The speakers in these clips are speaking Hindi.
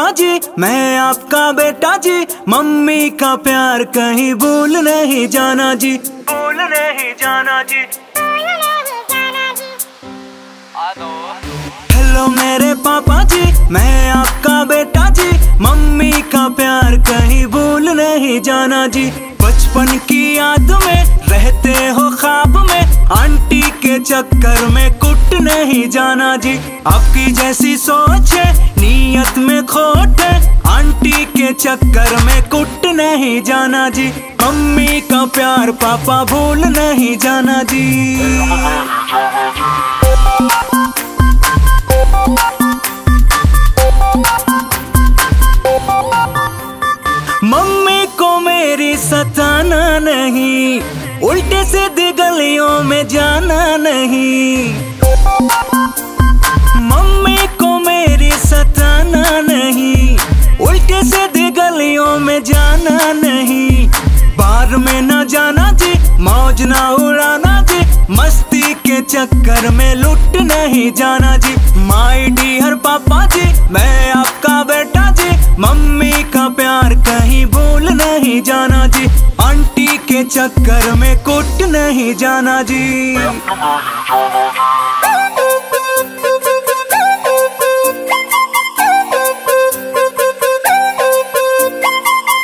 पाजी, मैं आपका बेटा जी, मम्मी का प्यार कहीं भूल नहीं जाना जी, भूल नहीं जाना जी। हेलो मेरे पापा जी, मैं आपका बेटा जी, मम्मी का प्यार कहीं भूल नहीं जाना जी। बचपन की याद में रहते हो ख्वाब में, आंटी के चक्कर में कुट नहीं जाना जी। आपकी जैसी सोच है नियत में खोट है, आंटी के चक्कर में कुट नहीं जाना जी। मम्मी का प्यार पापा भूल नहीं जाना जी। मम्मी को मेरी सताना नहीं, उल्टे सीधी गलियों में जाना नहीं। मम्मी को मेरी सताना नहीं, उल्टे सीधी गलियों में जाना नहीं। बार में ना जाना जी, मौज ना उड़ाना जी, मस्ती के चक्कर में लुट नहीं जाना जी। माय डियर पापा जी, मैं आपका बेटा जी, मम्मी का प्यार कहीं भूल नहीं जाना जी। आंटी के चक्कर में कुट नहीं जाना जी।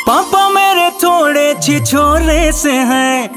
पापा मेरे थोड़े छिछोरे से हैं,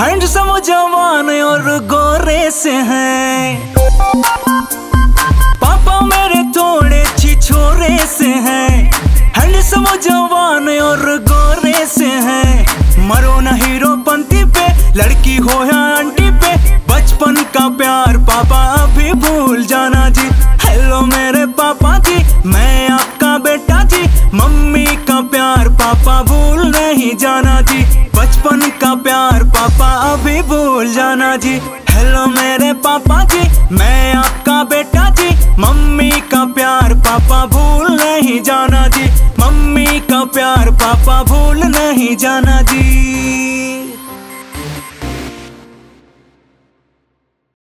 हैंडसम जवान और गोरे से हैं। पापा मेरे थोड़े छिछोरे से हैं, हैंडसम जवान और गोरे से हैं। मरो ना हीरोपंती पे, लड़की हो या आंटी पे, बचपन का प्यार पापा अभी भूल जाना जी। हेलो मेरे पापा जी, मैं आपका बेटा जी, मम्मी का प्यार पापा भूल नहीं जाना जी। बचपन का प्यार पापा अभी भूल जाना जी। हेलो मेरे पापा जी, मैं आपका बेटा जी, मम्मी का प्यार पापा भूल नहीं जाना जी। मम्मी का प्यार पापा भूल नहीं जाना जी।